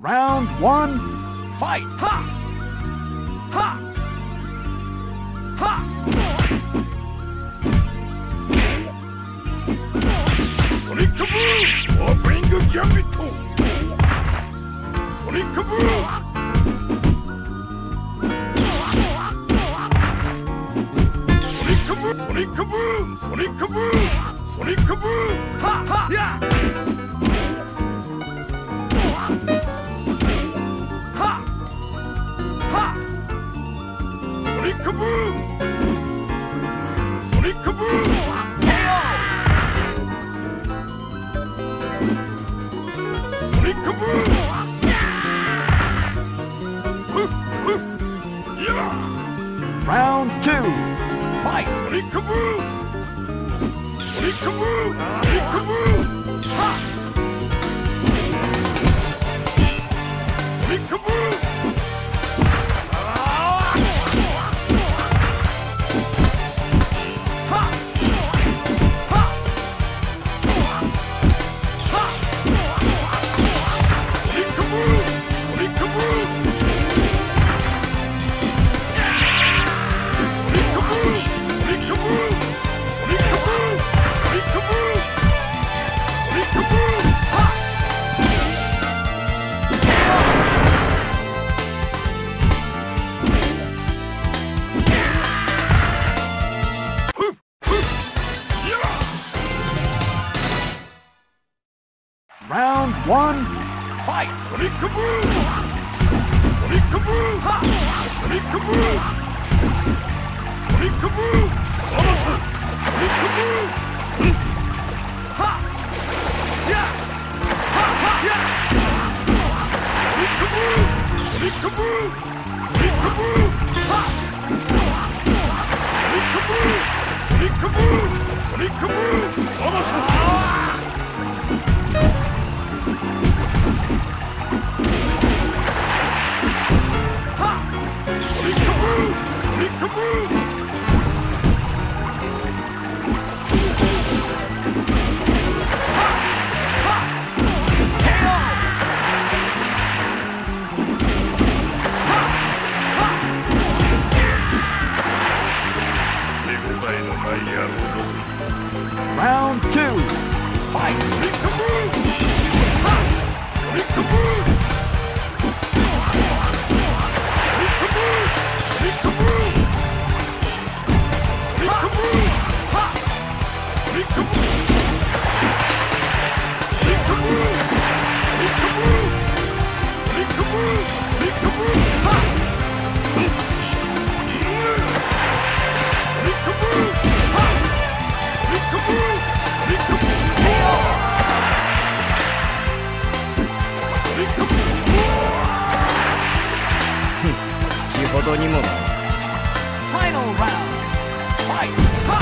Round one, fight! Ha! Ha! Ha! Sonic Kaboom! Or bring a Yamito! Sonic Kaboom! Sonic Kaboom! Sonic Kaboom! Sonic Kaboom! Sonic Kaboom! Ha! Ha! Yeah! Kaboom! Sonic Kaboom! Sonic Kaboom! Yeah! Round two, fight! Sonic Kaboom! Sonic Kaboom! Sonic Kaboom! Ha! Sonic Kaboom! Round one, fight! Sonic Kaboom! Sonic Kaboom! Ha! Sonic Kaboom! Sonic Kaboom! Sonic Kaboom! Ha! Yeah! Ha! Ha! Yeah! Sonic Kaboom! Sonic Kaboom! Sonic Kaboom! Ha! Sonic Kaboom! Sonic Kaboom! Sonic Kaboom! Ha! Round two, fight! Final round! Fight! Ha!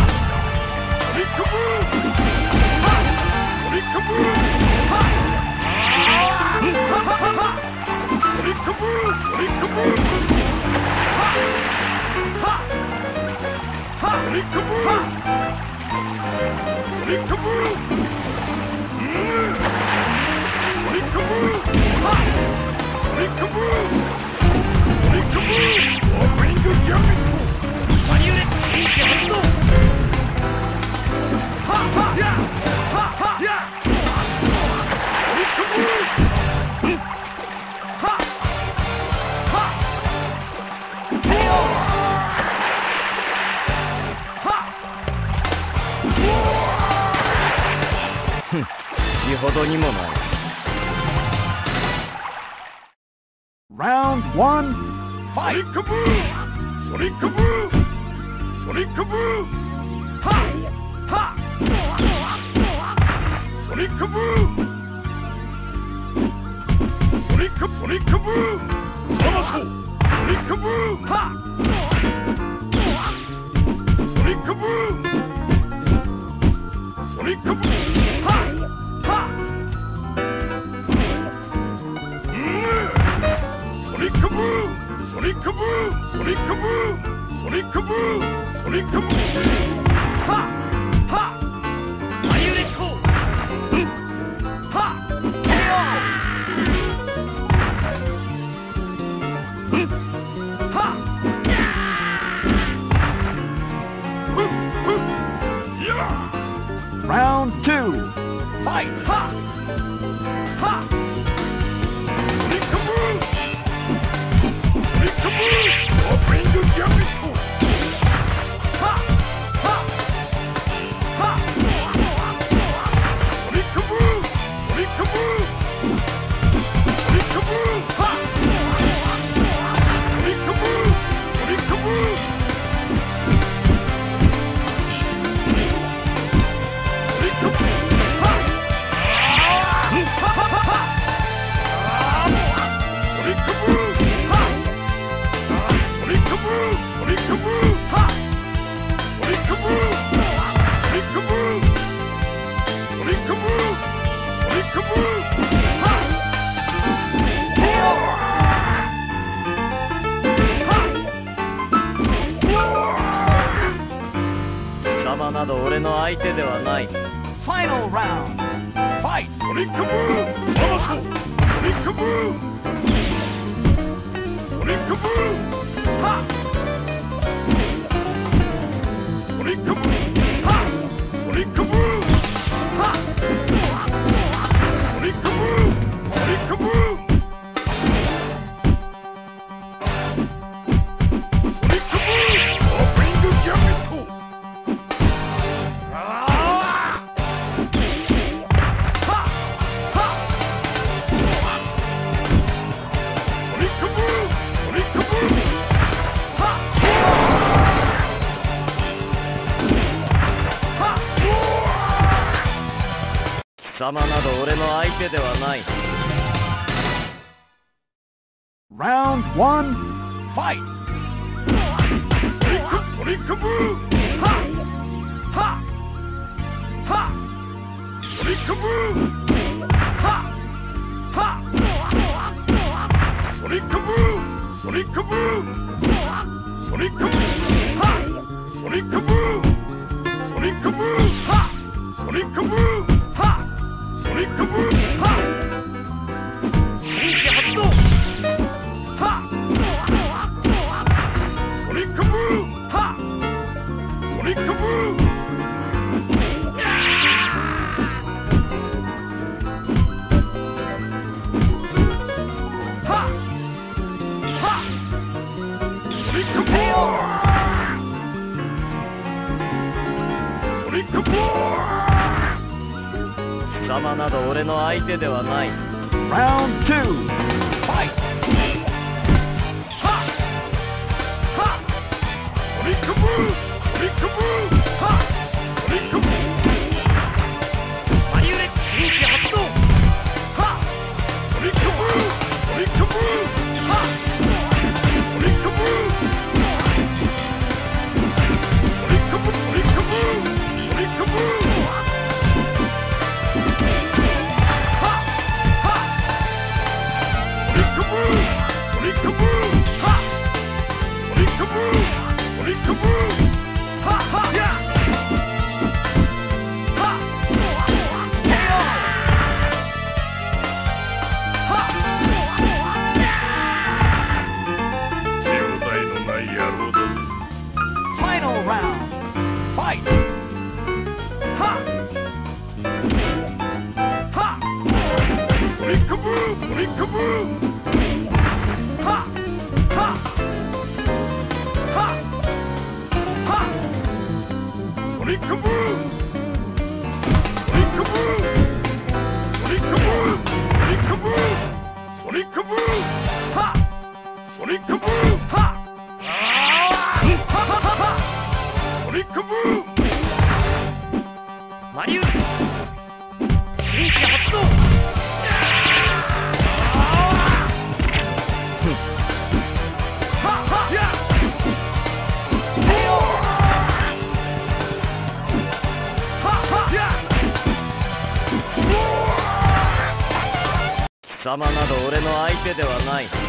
Sonic Kaboom! Ha! Sonic Kaboom! Ha! Ha! Ha! Ha! Ha! Sonic Kaboom! Sonic Kaboom! Ha! Ha! Ha! Sonic Kaboom! Sonic Kaboom! Sonic Kaboom! Ha! Sonic Kaboom! Sonic Kaboom! Or bring a Yamito! One unit, eat Yamito! Ha! Ha! Yeah! Ha! Ha! Yeah! Sonic Kaboom! Ha! Ha! K.O. Ha! Round one! Sonic Kaboom! Sonic Kaboom! Sonic Kaboom! Ha! Ha! Sonic Kaboom! Sonic Kaboom! Sonic Kaboom! Sonic Kaboom! Ha! Sonic Kaboom! Sonic Kaboom! Ha! Ha! Sonic Kaboom! Sonic Kaboom! Sonic Kaboom! Sonic Kaboom! Sonic Kaboom! Ha! Ha! Are you cool? Ha! K.O. Yeah. Round two. Fight. Ha! Ha! Final round. Fight. Round one, fight! Round two, fight! Ha! Ha! Rikaboo! Rikaboo! Ha! Rikaboo! Mayure! Rikaboo! Ha! Rikaboo! Rikaboo! Ha! Rikaboo! Rikaboo! Rikaboo! Rikaboo! Final round, fight! Ha! Ha! Rikaboo! Rikaboo! Rikaboo! Rikaboo! Rikaboo! Rikaboo! Rikaboo! Ha! Rikaboo! Ha! Ha ha ha ha! Rikaboo! Mario! Rikaboo! Ha ha ha! Samaなど俺の相手ではない。